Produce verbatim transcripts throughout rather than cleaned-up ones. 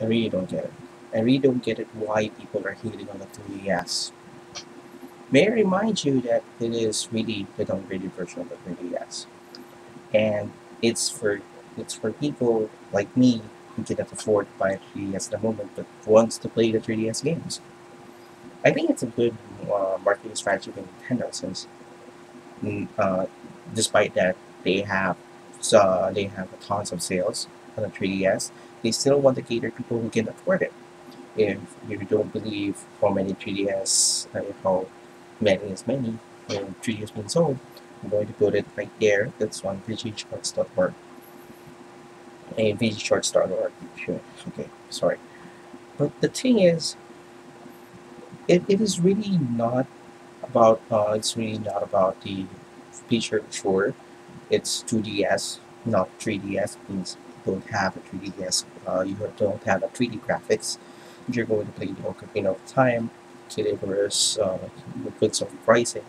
I really don't get it. I really don't get it why people are hating on the three D S. May I remind you that it is really the downgraded version of the three D S. And it's for it's for people like me who cannot afford to buy a three D S at the moment but wants to play the three D S games. I think it's a good uh, marketing strategy by Nintendo, since uh, despite that they have uh, they have tons of sales on the three D S, they still want to cater to people who can afford it. If you don't believe how many three D S, I mean, how many is many, and three D S being sold, I'm going to put it right there. That's on V G Charts dot org. And V G Charts dot org. Sure. Okay, sorry. But the thing is, it, it is really not about, uh, it's really not about the feature, sure. It's two D S, not three D S, means you don't have a three D S, uh, you don't have a three D graphics. You're going to play the Ocarina of Time, to diverse uh, goods of pricing,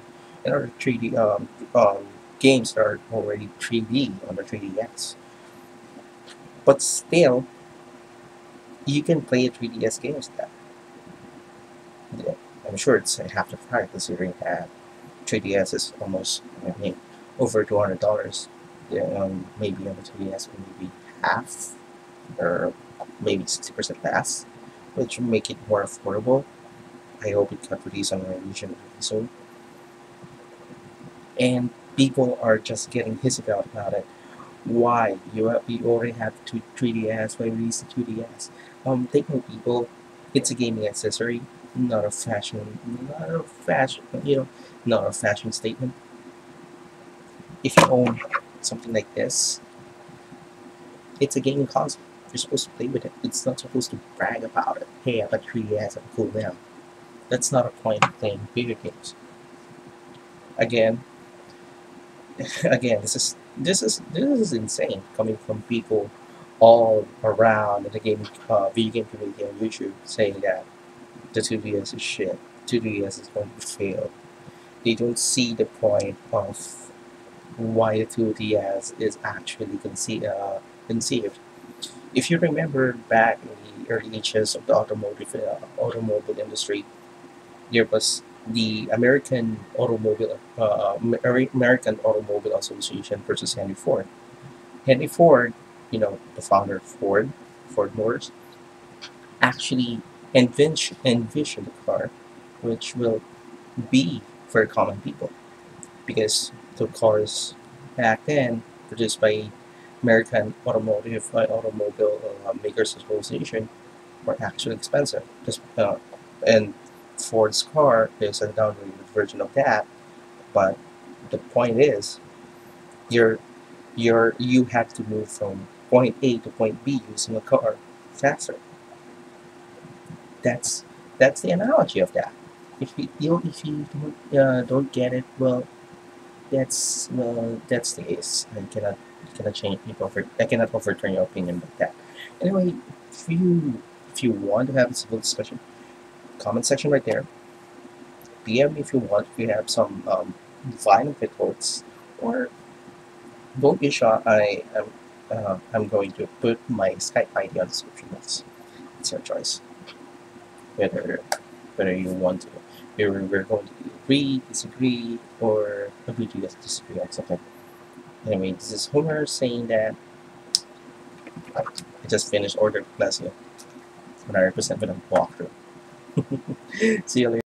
and other three D um, um, games that are already three D on the three D S. But still, you can play a three D S game with that. Yeah, I'm sure it's a half the price, considering that three D S is almost, I mean, over two hundred dollars. Yeah, um, maybe on the three D S, maybe half, or maybe sixty percent less, which will make it more affordable. I hope it got released on my region soon. And people are just getting hissed about about it. Why? You have, you already have two three D S, why release the two D S? Um, take note, people, it's a gaming accessory, not a fashion, not a fashion, you know, not a fashion statement. If you own something like this, it's a gaming console. You're supposed to play with it. It's not supposed to brag about it. Hey, I got three D S, I'm cool now. That's not a point of playing video games. Again, again, this is this is this is insane coming from people all around the game, uh, video game community on YouTube, saying that the two D S is shit. two D S is going to fail. They don't see the point of why the two D S is actually conceived. Uh, conceived. If you remember back in the early ages of the automotive uh, automobile industry, there was the American Automobile uh, American Automobile Association versus Henry Ford. Henry Ford, you know, the founder of Ford, Ford Motors, actually envisioned envisioned a car which will be for common people, because the cars back then produced by American Automotive uh, Automobile uh, Makers Association were actually expensive. Just, uh, and Ford's car is a downgraded version of that. But the point is, you're you're you have to move from point A to point B using a car faster. That's that's the analogy of that. If you, you if you don't, uh, don't get it, well, that's well that's the case. I cannot. Cannot change people for I cannot overturn your opinion like that. Anyway, if you if you want to have a civil discussion, comment section right there. D M if you want. If you have some um, violent reports, or don't be shy. I am uh, I'm going to put my Skype I D on the description box. It's your choice. Whether whether you want to, we're we're going to agree, disagree, or agree to disagree on something. Anyway, this is Homer saying that I just finished ordering Glacio, one hundred percent with a walkthrough. See you later.